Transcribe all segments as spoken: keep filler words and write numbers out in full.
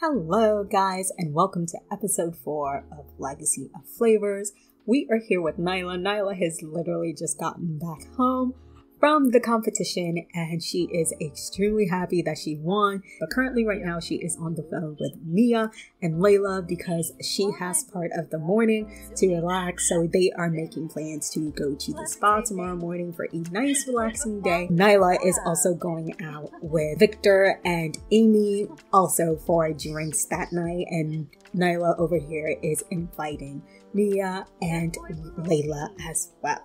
Hello guys, and welcome to episode four of Legacy of Flavors. We are here with Nyla. Nyla has literally just gotten back home from the competition and she is extremely happy that she won, but currently right now she is on the phone with Mia and Layla because she has part of the morning to relax, so they are making plans to go to the spa tomorrow morning for a nice relaxing day. Nyla is also going out with Victor and Amy also for drinks that night, and Nyla over here is inviting Mia and Layla as well.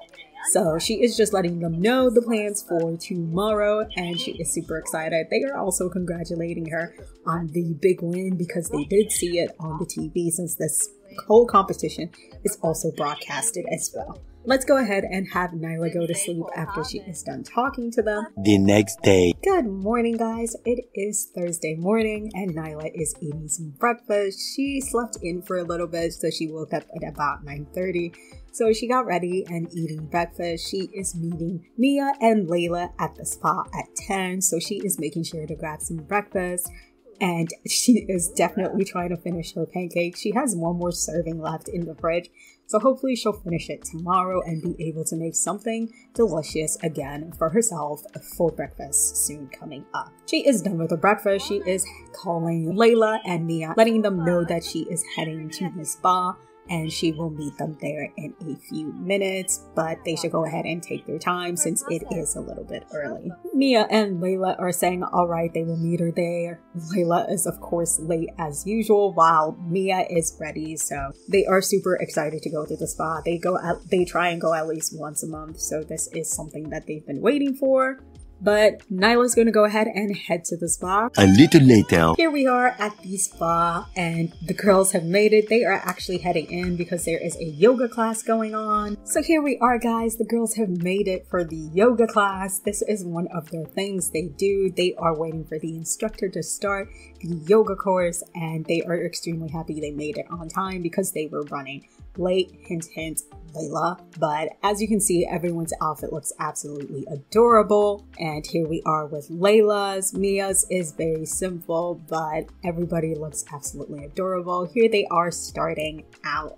So she is just letting them know the plans for tomorrow and she is super excited. They are also congratulating her on the big win because they did see it on the T V, since this whole competition is also broadcasted as well. Let's go ahead and have Nyla go to sleep after she is done talking to them. The next day. Good morning, guys. It is Thursday morning and Nyla is eating some breakfast. She slept in for a little bit, so she woke up at about nine thirty. So she got ready and eating breakfast. She is meeting Mia and Layla at the spa at ten. So she is making sure to grab some breakfast. And she is definitely trying to finish her pancake. She has one more serving left in the fridge, so hopefully she'll finish it tomorrow and be able to make something delicious again for herself for breakfast soon coming up. She is done with her breakfast. She is calling Layla and Mia, letting them know that she is heading to the spa and she will meet them there in a few minutes, but they should go ahead and take their time since it is a little bit early. Mia and Layla are saying all right, they will meet her there. Layla is of course late as usual while Mia is ready, so they are super excited to go to the spa. They go out, they try and go at least once a month, so this is something that they've been waiting for. But Nyla's going to go ahead and head to the spa. A little later. Here we are at the spa and the girls have made it. They are actually heading in because there is a yoga class going on. So here we are, guys. The girls have made it for the yoga class. This is one of their things they do. They are waiting for the instructor to start the yoga course and they are extremely happy they made it on time because they were running late. Hint, hint, Layla. But as you can see, everyone's outfit looks absolutely adorable. And And here we are with Layla's. Mia's is very simple, but everybody looks absolutely adorable. Here they are starting out.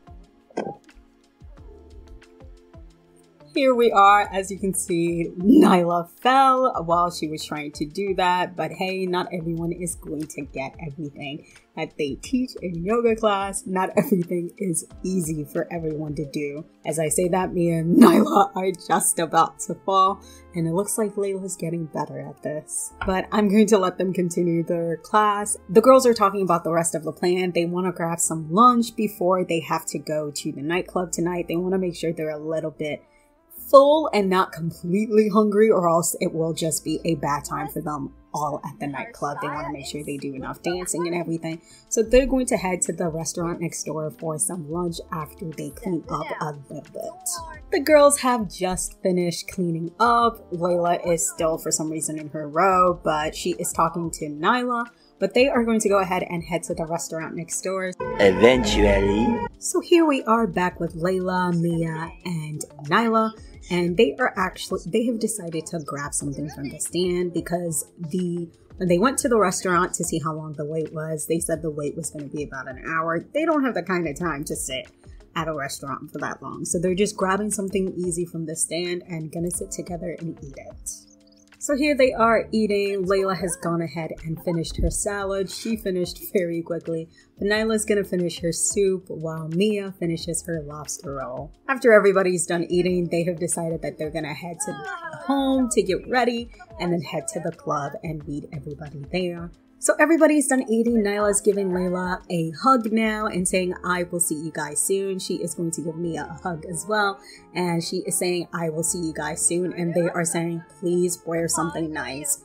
Here we are. As you can see, Nyla fell while she was trying to do that. But hey, not everyone is going to get everything that they teach in yoga class. Not everything is easy for everyone to do. As I say that, me and Nyla are just about to fall, and it looks like Layla's getting better at this. But I'm going to let them continue their class. The girls are talking about the rest of the plan. They want to grab some lunch before they have to go to the nightclub tonight. They want to make sure they're a little bit full and not completely hungry, or else it will just be a bad time for them all at the nightclub. They want to make sure they do enough dancing and everything, so they're going to head to the restaurant next door for some lunch after they clean up a little bit. The girls have just finished cleaning up. Layla is still for some reason in her row, but she is talking to Nyla. But they are going to go ahead and head to the restaurant next door. Eventually. So here we are back with Layla, Mia, and Nyla. And they are actually, they have decided to grab something from the stand because the, when they went to the restaurant to see how long the wait was, they said the wait was going to be about an hour. They don't have the kind of time to sit at a restaurant for that long. So they're just grabbing something easy from the stand and going to sit together and eat it. So here they are eating. Layla has gone ahead and finished her salad. She finished very quickly. But Nyla's gonna finish her soup while Mia finishes her lobster roll. After everybody's done eating, they have decided that they're gonna head to home to get ready and then head to the club and meet everybody there. So everybody's done eating. Nyla's giving Layla a hug now and saying, I will see you guys soon. She is going to give Mia a hug as well. And she is saying, I will see you guys soon. And they are saying, please wear something nice.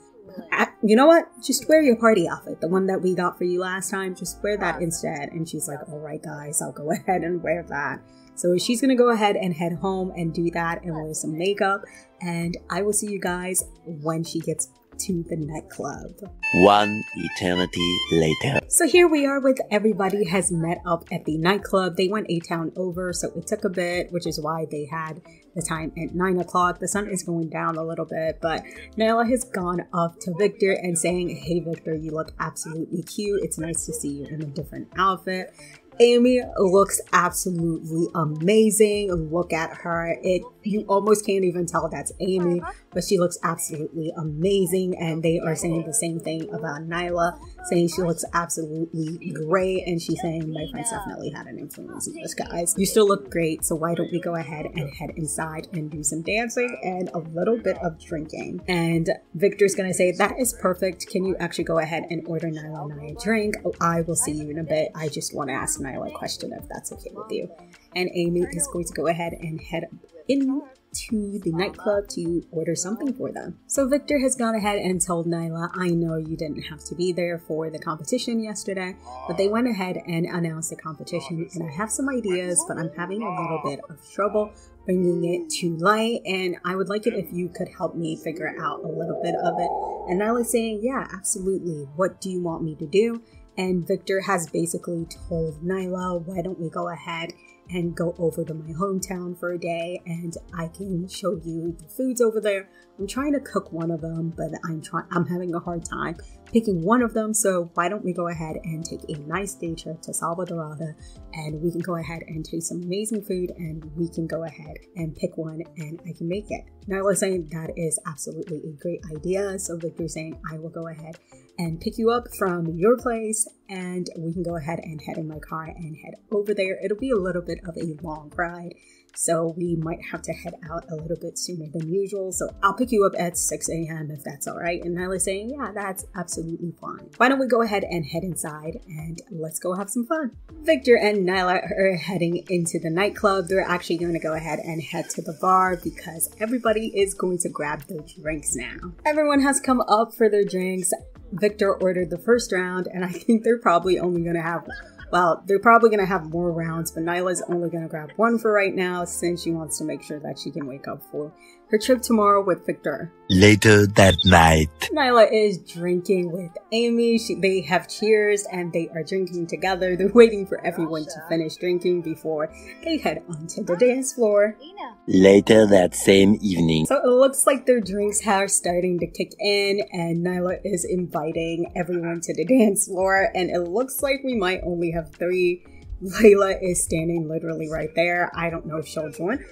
You know what? Just wear your party outfit. The one that we got for you last time. Just wear that instead. And she's like, all right, guys, I'll go ahead and wear that. So she's going to go ahead and head home and do that and wear some makeup. And I will see you guys when she gets to the nightclub. One eternity later. So here we are with everybody has met up at the nightclub. They went a town over, so it took a bit, which is why they had the time at nine o'clock. The sun is going down a little bit, but Nyla has gone up to Victor and saying, hey Victor, you look absolutely cute. It's nice to see you in a different outfit. Amy looks absolutely amazing. Look at her. It you almost can't even tell that's Amy, but she looks absolutely amazing. And they are saying the same thing about Nyla, saying she looks absolutely great. And she's saying, my friends definitely had an influence in this, guys. You still look great, so why don't we go ahead and head inside and do some dancing and a little bit of drinking. And Victor's gonna say, that is perfect. Can you actually go ahead and order Nyla and I a drink? Oh, I will see you in a bit. I just want to ask Nyla Nyla question if that's okay with you. And Amy is going to go ahead and head in to the nightclub to order something for them. So Victor has gone ahead and told Nyla, I know you didn't have to be there for the competition yesterday, but they went ahead and announced the competition, and I have some ideas, but I'm having a little bit of trouble bringing it to light, and I would like it if you could help me figure out a little bit of it. And Nyla's saying, yeah, absolutely. What do you want me to do? And Victor has basically told Nyla, why don't we go ahead and go over to my hometown for a day and I can show you the foods over there. I'm trying to cook one of them, but I'm trying I'm having a hard time picking one of them. So why don't we go ahead and take a nice day trip to Salvadora, and we can go ahead and taste some amazing food, and we can go ahead and pick one and I can make it. Nyla's saying that is absolutely a great idea. So Victor's saying, I will go ahead and pick you up from your place, and we can go ahead and head in my car and head over there. It'll be a little bit of a long ride, so we might have to head out a little bit sooner than usual. So I'll pick you up at six a m if that's all right. And Nyla's saying, yeah, that's absolutely fine. Why don't we go ahead and head inside and let's go have some fun. Victor and Nyla are heading into the nightclub. They're actually going to go ahead and head to the bar because everybody is going to grab their drinks now. Everyone has come up for their drinks. Victor ordered the first round, and I think they're probably only going to have, well, they're probably going to have more rounds, but Nyla's only going to grab one for right now since she wants to make sure that she can wake up for her trip tomorrow with Victor. Later that night, Nyla is drinking with Amy. She, they have cheers and they are drinking together. They're waiting for everyone to finish drinking before they head onto the dance floor. Later that same evening. So it looks like their drinks are starting to kick in, and Nyla is inviting everyone to the dance floor, and it looks like we might only have three. Layla is standing literally right there. I don't know if she'll join.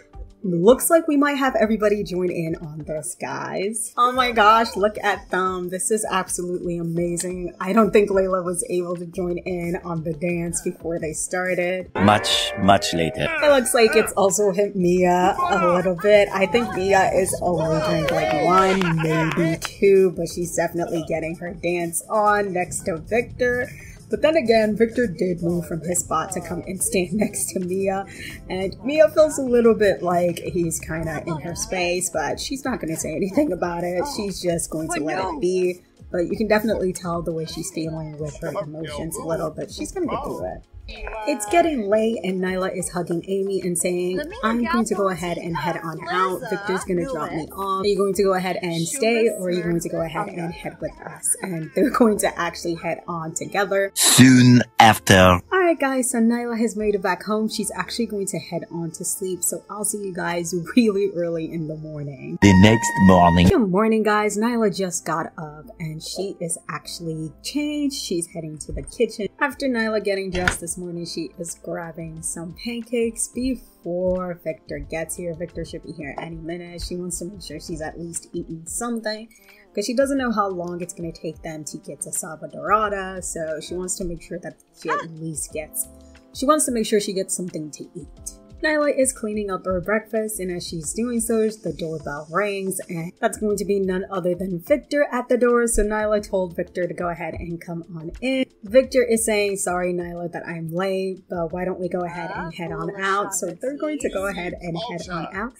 Looks like we might have everybody join in on this, guys. Oh my gosh, look at them. This is absolutely amazing. I don't think Layla was able to join in on the dance before they started. Much, much later. It looks like it's also hit Mia a little bit. I think Mia is only drinking like one, maybe two, but she's definitely getting her dance on next to Victor. But then again, Victor did move from his spot to come and stand next to Mia, and Mia feels a little bit like he's kind of in her space, but she's not going to say anything about it. She's just going to let it be, but you can definitely tell the way she's feeling with her emotions a little, but she's going to get through it. It's getting late, and Nyla is hugging Amy and saying, I'm going to go ahead and head on out. Victor's going to drop me off. Are you going to go ahead and stay, or are you going to go ahead and head with us? And they're going to actually head on together. Soon after. Alright guys, so Nyla has made it back home. She's actually going to head on to sleep, so I'll see you guys really early in the morning. The next morning. Good morning guys, Nyla just got up, and she is actually changed. She's heading to the kitchen. After Nyla getting dressed this morning, she is grabbing some pancakes before Victor gets here. Victor should be here any minute. She wants to make sure she's at least eaten something because she doesn't know how long it's going to take them to get to Salvadora, so she wants to make sure that she at least gets she wants to make sure she gets something to eat. Nyla is cleaning up her breakfast, and as she's doing so, the doorbell rings, and that's going to be none other than Victor at the door. So Nyla told Victor to go ahead and come on in. Victor is saying, sorry Nyla that I'm late, but why don't we go ahead and head on out. So they're going to go ahead and head on out,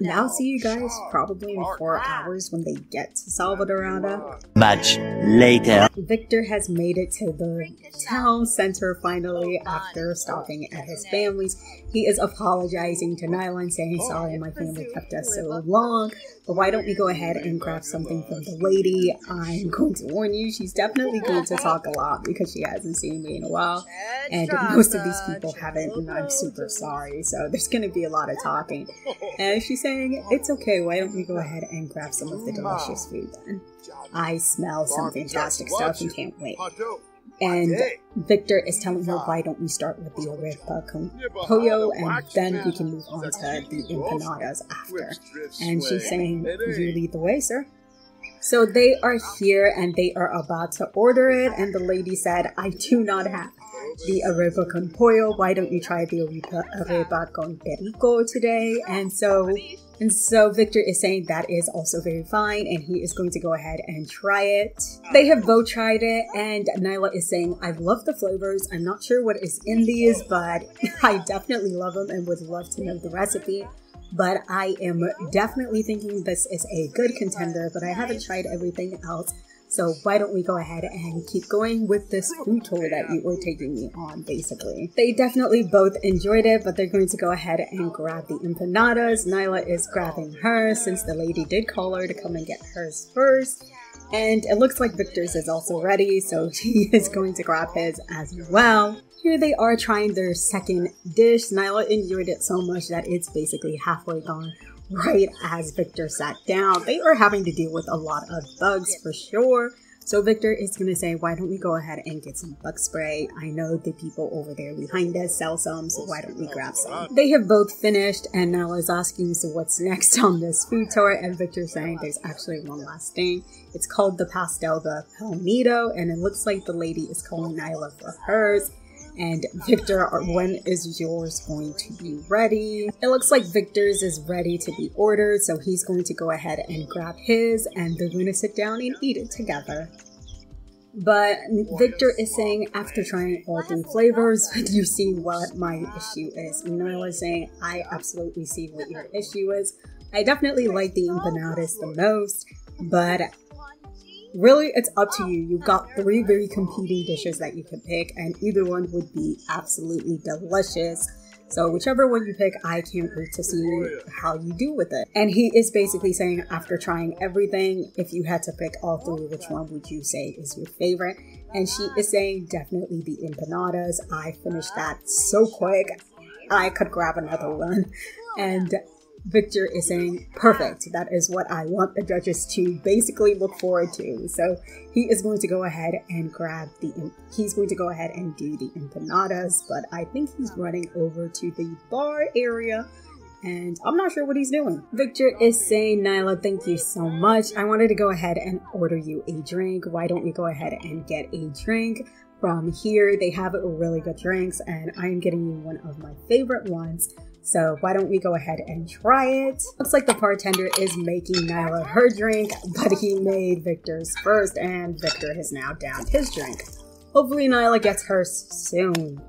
and I'll see you guys probably in four hours when they get to Salvadora. Much later. Victor has made it to the town center finally after stopping at his family's. He is a apologizing to Nyla and saying, sorry my family kept us so long, But why don't we go ahead and grab something from the lady? I'm going to warn you, she's definitely going to talk a lot because she hasn't seen me in a while, and most of these people haven't, and I'm super sorry. So there's going to be a lot of talking. And she's saying, it's okay, why don't we go ahead and grab some of the delicious food then? I smell some fantastic stuff and can't wait. And Victor is telling her, why don't we start with the Arepa con Pollo, and then we can move on to the empanadas after. And she's saying, you lead the way, sir. So they are here and they are about to order it, and the lady said, I do not have the Arepa con Pollo, why don't you try the Arepa, arepa con Perico today? And so... And so Victor is saying that is also very fine, and he is going to go ahead and try it. They have both tried it, and Nyla is saying, I love the flavors. I'm not sure what is in these, but I definitely love them and would love to know the recipe. But I am definitely thinking this is a good contender, but I haven't tried everything else. So why don't we go ahead and keep going with this food tour that you were taking me on, basically. They definitely both enjoyed it, but they're going to go ahead and grab the empanadas. Nyla is grabbing hers since the lady did call her to come and get hers first. And it looks like Victor's is also ready, so he is going to grab his as well. Here they are trying their second dish. Nyla enjoyed it so much that it's basically halfway gone. Right as Victor sat down, they are having to deal with a lot of bugs for sure. So Victor is going to say, why don't we go ahead and get some bug spray? I know the people over there behind us sell some, so why don't we grab some? They have both finished, and Nyla is asking, so what's next on this food tour? And Victor's saying there's actually one last thing. It's called the Pastel de Palmito, and it looks like the lady is calling Nyla for hers. And Victor, when is yours going to be ready? It looks like Victor's is ready to be ordered, so he's going to go ahead and grab his, and they're going to sit down and eat it together. But Victor is saying, after trying all three flavors, you see what my issue is. And Nyla is saying, I absolutely see what your issue is. I definitely like the empanadas the most, but really, it's up to you. You've got three very competing dishes that you can pick, and either one would be absolutely delicious. So whichever one you pick, I can't wait to see how you do with it. And he is basically saying, after trying everything, if you had to pick all three, which one would you say is your favorite? And she is saying, definitely the empanadas. I finished that so quick, I could grab another one. And Victor is saying, perfect, that is what I want the judges to basically look forward to. So he is going to go ahead and grab the, he's going to go ahead and do the empanadas, but I think he's running over to the bar area, and I'm not sure what he's doing. Victor is saying, Nyla, thank you so much. I wanted to go ahead and order you a drink. Why don't we go ahead and get a drink? From here, they have really good drinks, and I'm getting you one of my favorite ones. So why don't we go ahead and try it? Looks like the bartender is making Nyla her drink, but he made Victor's first, and Victor has now downed his drink. Hopefully Nyla gets hers soon.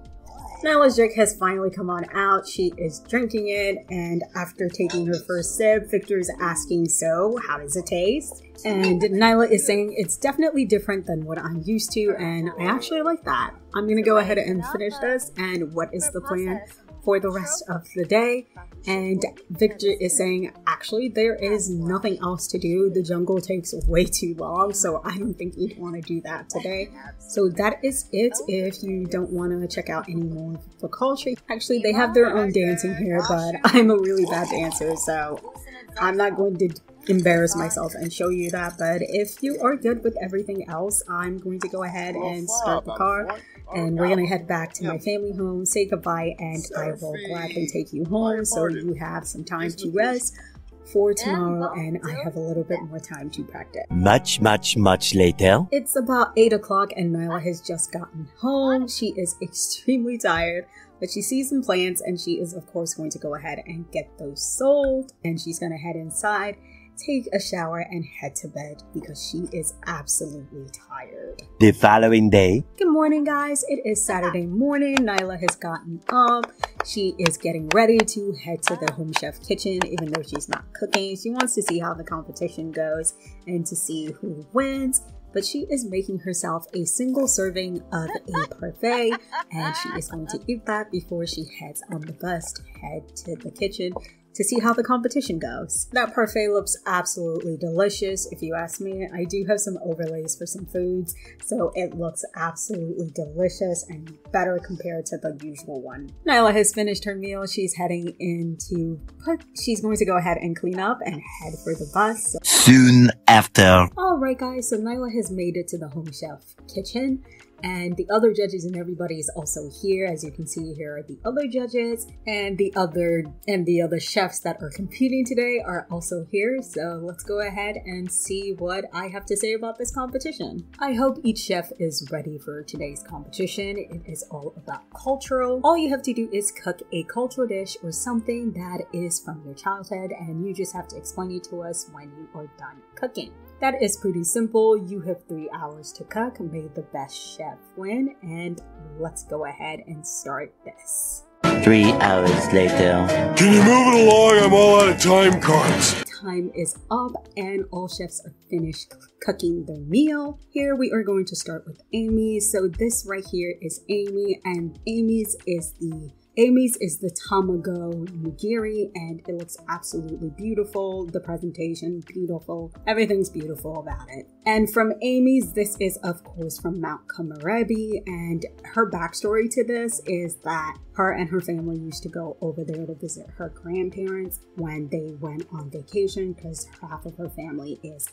Nyla's drink has finally come on out. She is drinking it, and after taking her first sip, Victor is asking, so how does it taste? And Nyla is saying, it's definitely different than what I'm used to, and I actually like that. I'm gonna go ahead and finish this, and what is the plan for the rest of the day? And Victor is saying, actually, there is nothing else to do. The jungle takes way too long, so I don't think you'd want to do that today. So that is it. If you don't want to check out any more for culture, actually, they have their own dancing here, but I'm a really bad dancer, so I'm not going to embarrass myself and show you that. But if you are good with everything else, I'm going to go ahead and start the car, and we're gonna head back to my family home, say goodbye, and I will gladly take you home so you have some time to rest for tomorrow, and I have a little bit more time to practice. Much, much, much later. It's about eight o'clock, and Nyla has just gotten home. She is extremely tired, but she sees some plants, and she is, of course, going to go ahead and get those sold, and she's gonna head inside, take a shower, and head to bed because she is absolutely tired. The following day. Good morning, guys. It is Saturday morning. Nyla has gotten up. She is getting ready to head to the Home Chef Kitchen, even though she's not cooking. She wants to see how the competition goes and to see who wins. But she is making herself a single serving of a parfait, and she is going to eat that before she heads on the bus to head to the kitchen to see how the competition goes. That parfait looks absolutely delicious. If you ask me, I do have some overlays for some foods, so it looks absolutely delicious and better compared to the usual one. Nyla has finished her meal. She's heading in to put, she's going to go ahead and clean up and head for the bus. Soon after. All right, guys, so Nyla has made it to the Home Chef Kitchen. And the other judges and everybody is also here. As you can see, here are the other judges, and the other and the other chefs that are competing today are also here. So let's go ahead and see what I have to say about this competition. I hope each chef is ready for today's competition. It is all about cultural. All you have to do is cook a cultural dish or something that is from your childhood, and you just have to explain it to us when you are done cooking. That is pretty simple. You have three hours to cook. May the best chef win, and let's go ahead and start this. Three hours later. Can you move it along? I'm all out of time cards. Time is up, and all chefs are finished cooking their meal. Here we are going to start with Amy. So this right here is Amy, and Amy's is the Amy's is the Tamago Nigiri, and it looks absolutely beautiful. The presentation, beautiful. Everything's beautiful about it. And from Amy's, this is of course from Mount Komorebi, and her backstory to this is that her and her family used to go over there to visit her grandparents when they went on vacation, because half of her family is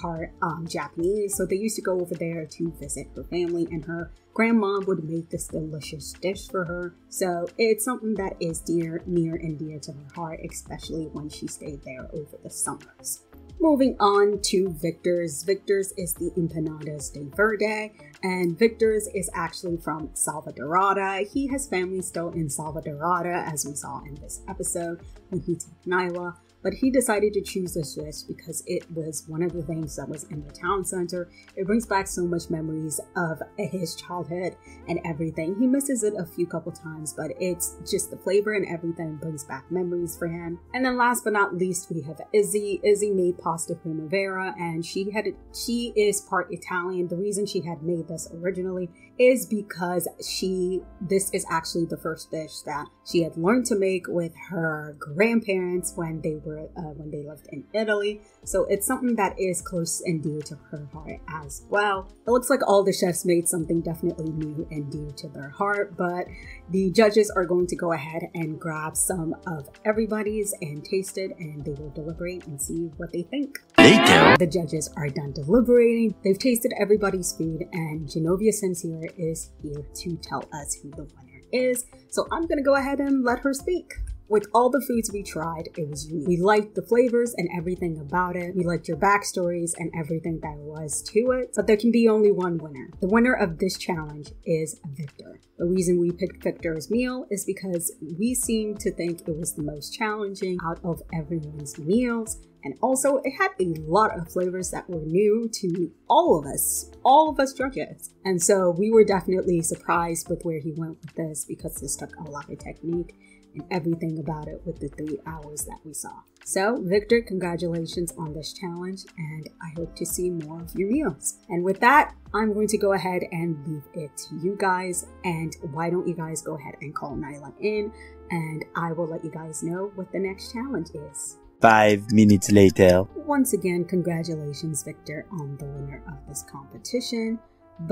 part um, Japanese, so they used to go over there to visit her family, and her grandma would make this delicious dish for her. So it's something that is dear, near and dear to her heart, especially when she stayed there over the summers. Moving on to Victor's. Victor's is the Empanadas de Verde, and Victor's is actually from Salvadora. He has family still in Salvadora, as we saw in this episode when he took Nyla. But he decided to choose this dish because it was one of the things that was in the town center. It brings back so much memories of his childhood and everything. He misses it a few couple times, but it's just the flavor and everything brings back memories for him. And then last but not least, we have Izzy. Izzy made pasta primavera, and she had she is part Italian. The reason she had made this originally is because she this is actually the first dish that she had learned to make with her grandparents when they were Uh, when they lived in Italy. So it's something that is close and dear to her heart as well. It looks like all the chefs made something definitely new and dear to their heart, but the judges are going to go ahead and grab some of everybody's and taste it, and they will deliberate and see what they think. Later. The judges are done deliberating. They've tasted everybody's food, and Genovia Sincere is here to tell us who the winner is. So I'm going to go ahead and let her speak. With all the foods we tried, it was unique. We liked the flavors and everything about it. We liked your backstories and everything that was to it. But there can be only one winner. The winner of this challenge is Victor. The reason we picked Victor's meal is because we seemed to think it was the most challenging out of everyone's meals. And also, it had a lot of flavors that were new to all of us, all of us judges. And so we were definitely surprised with where he went with this, because this took a lot of technique and everything about it with the three hours that we saw. So Victor, congratulations on this challenge, and I hope to see more of your meals. And with that, I'm going to go ahead and leave it to you guys, and why don't you guys go ahead and call Nyla in, and I will let you guys know what the next challenge is. Five minutes later. Once again, congratulations Victor on the winner of this competition.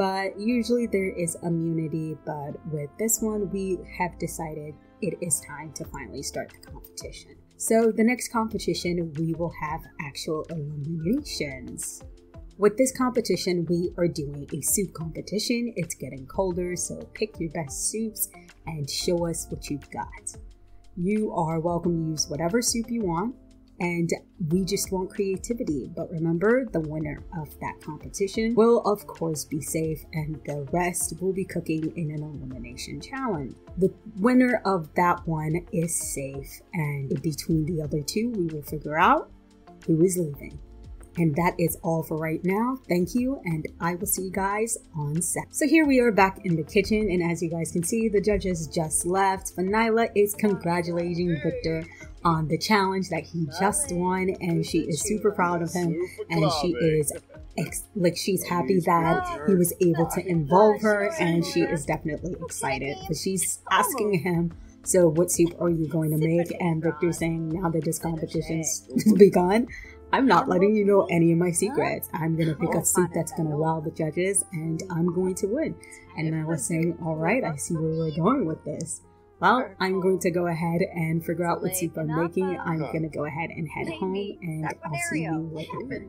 But usually there is immunity, but with this one we have decided it is time to finally start the competition. So the next competition, we will have actual eliminations. With this competition, we are doing a soup competition. It's getting colder, so pick your best soups and show us what you've got. You are welcome to use whatever soup you want, and we just want creativity. But remember, the winner of that competition will of course be safe, and the rest will be cooking in an elimination challenge. The winner of that one is safe, and between the other two, we will figure out who is leaving. And that is all for right now. Thank you, and I will see you guys on set. So here we are back in the kitchen, and as you guys can see, the judges just left. But Nyla is congratulating Victor on the challenge that he just won, and she is super proud of him, and she is ex like she's happy that he was able to involve her, and she is definitely excited. But she's asking him So what soup are you going to make? And Victor's saying, now that this competition's begun, I'm not letting you know any of my secrets. I'm going to pick a soup that's going to wow the judges, and I'm going to win. And I was saying, all right, I see where we're going with this. Well, I'm going to go ahead and figure out what soup I'm making. I'm going to go ahead and head home, and I'll see you later.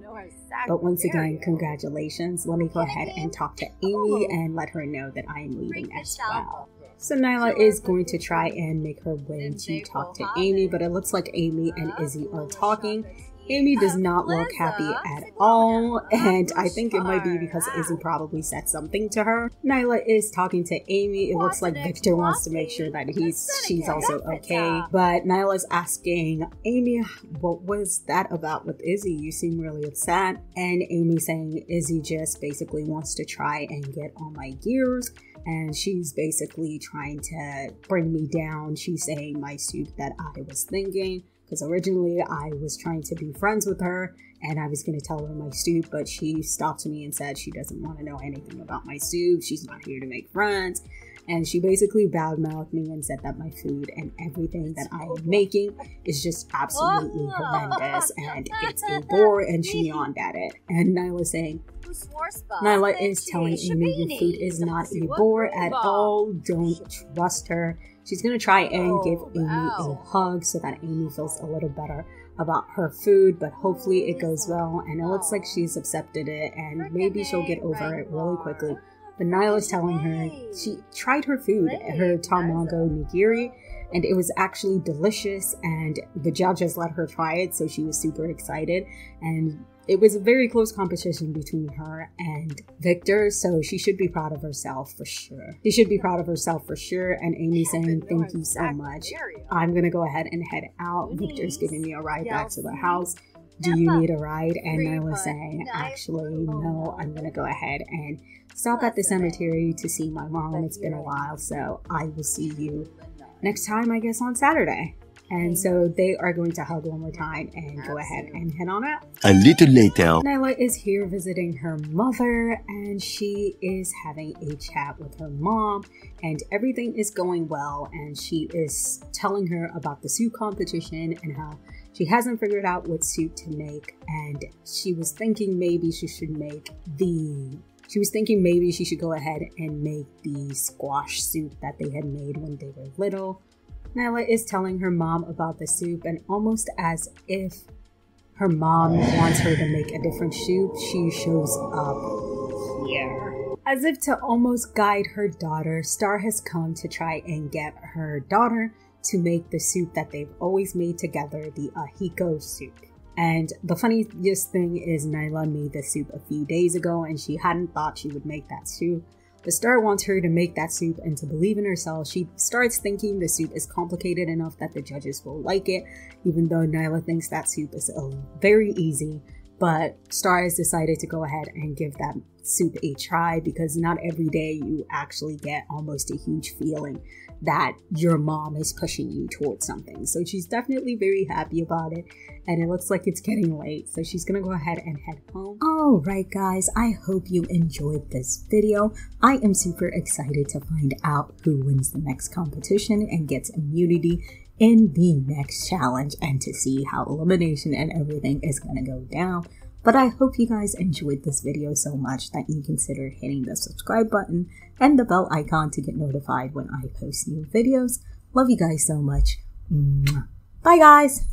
But once again, congratulations. Let me go ahead and talk to Amy and let her know that I am leaving as well. So Nyla is going to try and make her way to talk to Amy, but it looks like Amy and Izzy are talking. Amy does not look happy at all, and I think it might be because Izzy probably said something to her. Nyla is talking to Amy. It looks like Victor wants to make sure that he's she's also okay, but Nyla's asking Amy, what was that about with Izzy? You seem really upset. And Amy saying, Izzy just basically wants to try and get on my gears, and she's basically trying to bring me down. She's saying my soup that I was thinking. Because originally I was trying to be friends with her and I was going to tell her my soup, but she stopped me and said she doesn't want to know anything about my soup. She's not here to make friends. And she basically badmouthed me and said that my food and everything that I am making is just absolutely horrendous and it's a bore, and she yawned at it. And Nyla's saying, Nyla is telling Amy your food is not a bore at all. Don't trust her. She's going to try and give Amy a hug so that Amy feels a little better about her food, but hopefully it goes well. And it looks like she's accepted it and maybe she'll get over it really quickly. But Nyla's telling her she tried her food, her Tamago Nigiri, and it was actually delicious, and the judges let her try it, so she was super excited. And it was a very close competition between her and Victor, so she should be proud of herself for sure. She should be proud of herself for sure. And Amy's saying, thank you so much. I'm going to go ahead and head out. Victor's giving me a ride back to the house. Do you need a ride? And Nyla's saying, actually, no, I'm going to go ahead and stop at the cemetery to see my mom. It's been a while, so I will see you next time, I guess, on Saturday. And so they are going to hug one more time and go ahead and head on out. A little later, Nyla is here visiting her mother, and she is having a chat with her mom, and everything is going well. And she is telling her about the soup competition and how she hasn't figured out what soup to make, and she was thinking maybe she should make the... She was thinking maybe she should go ahead and make the squash soup that they had made when they were little. Nyla is telling her mom about the soup, and almost as if her mom wants her to make a different soup, she shows up here. As if to almost guide her daughter, Star has come to try and get her daughter to make the soup that they've always made together, the ahiko soup. And the funniest thing is Nyla made the soup a few days ago and she hadn't thought she would make that soup. But Star wants her to make that soup and to believe in herself. She starts thinking the soup is complicated enough that the judges will like it, even though Nyla thinks that soup is very easy. But Star has decided to go ahead and give that soup a try, because not every day you actually get almost a huge feeling that your mom is pushing you towards something. So she's definitely very happy about it, and it looks like it's getting late, so she's gonna go ahead and head home. Alright guys, I hope you enjoyed this video. I am super excited to find out who wins the next competition and gets immunity in the next challenge, and to see how elimination and everything is going to go down. But I hope you guys enjoyed this video so much that you consider hitting the subscribe button and the bell icon to get notified when I post new videos. Love you guys so much. Bye guys!